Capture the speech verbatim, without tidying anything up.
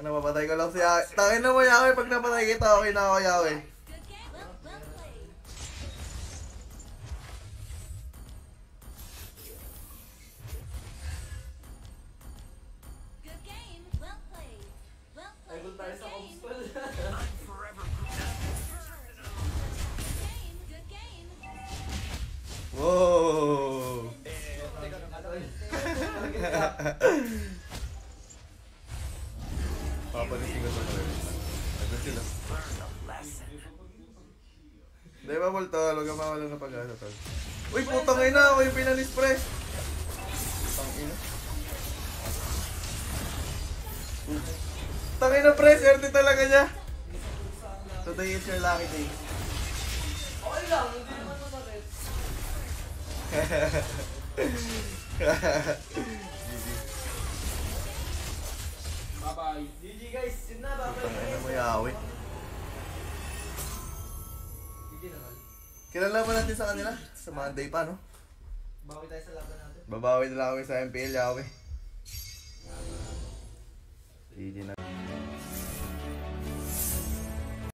ver, no papá, patay con la ciudad. Esta vez no voy a ver porque no patay que todavía no voy a ver. Wow. Debe por todo lo que más vale una para acá. Uy, puto vaina, voy a final express. Tangina pre, suerte talaga niya. Totoo yung sure lucky day. Okay lang, hindi naman mamaret. Bye-bye. G G guys, yun na, bye-bye. Tangina mo yawi. G G naman. Kilala ba natin sa kanila? Sa Monday pa, no? Babawi tayo sa laban natin. Babawi na lang kami sa M P L, yawi. G G na.